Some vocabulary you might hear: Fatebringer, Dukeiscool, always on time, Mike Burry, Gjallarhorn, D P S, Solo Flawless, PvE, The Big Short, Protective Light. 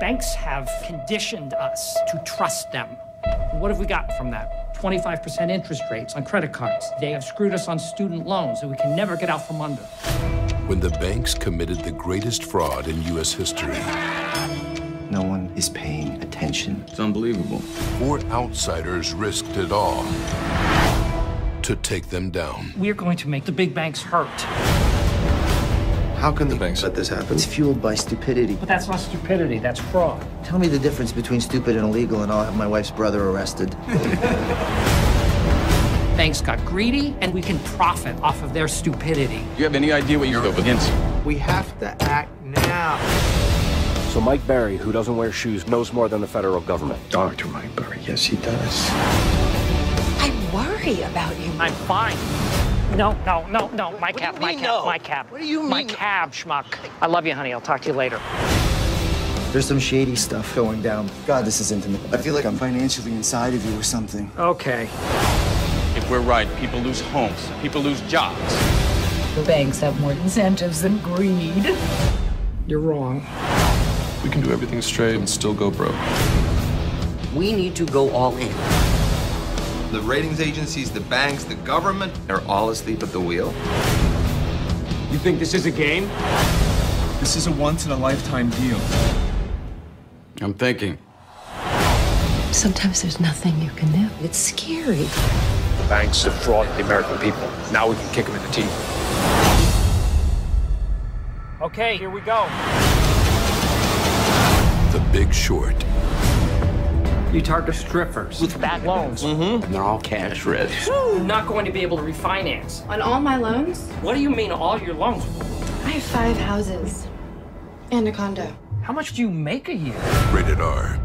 Banks have conditioned us to trust them. And what have we got from that? 25% interest rates on credit cards. They have screwed us on student loans that we can never get out from under. When the banks committed the greatest fraud in U.S. history, no one is paying attention. It's unbelievable. Four outsiders risked it all to take them down. We're going to make the big banks hurt. How can the banks let this happen? It's fueled by stupidity. But that's not stupidity, that's fraud. Tell me the difference between stupid and illegal, and I'll have my wife's brother arrested. Banks got greedy, and we can profit off of their stupidity. Do you have any idea what you're up against? We have to act now. So Mike Burry, who doesn't wear shoes, knows more than the federal government. Dr. Mike Burry, yes, he does. I worry about you. I'm fine. No, my cab. What do you mean? My cab, schmuck. I love you, honey. I'll talk to you later. There's some shady stuff going down. God, this is intimate. I feel like I'm financially inside of you or something. Okay. If we're right, people lose homes. People lose jobs. The banks have more incentives than greed. You're wrong. We can do everything straight and still go broke. We need to go all in. The ratings agencies, the banks, the government are all asleep at the wheel. You think this is a game? This is a once-in-a-lifetime deal. I'm thinking. Sometimes there's nothing you can do. It's scary. The banks have defrauded the American people. Now we can kick them in the teeth. Okay, here we go. The Big Short. You target strippers with bad loans. Mm-hmm. And they're all cash rich. I'm not going to be able to refinance. On all my loans? What do you mean, all your loans? I have 5 houses and a condo. How much do you make a year? Rated R.